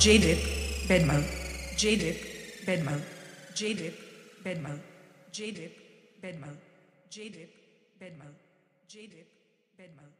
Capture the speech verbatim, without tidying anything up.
Jaydip Bedmal. Jaydip Bedmal. Jaydip Bedmal. Jaydip Bedmal. Jaydip Bedmal. Jaydip Bedmal.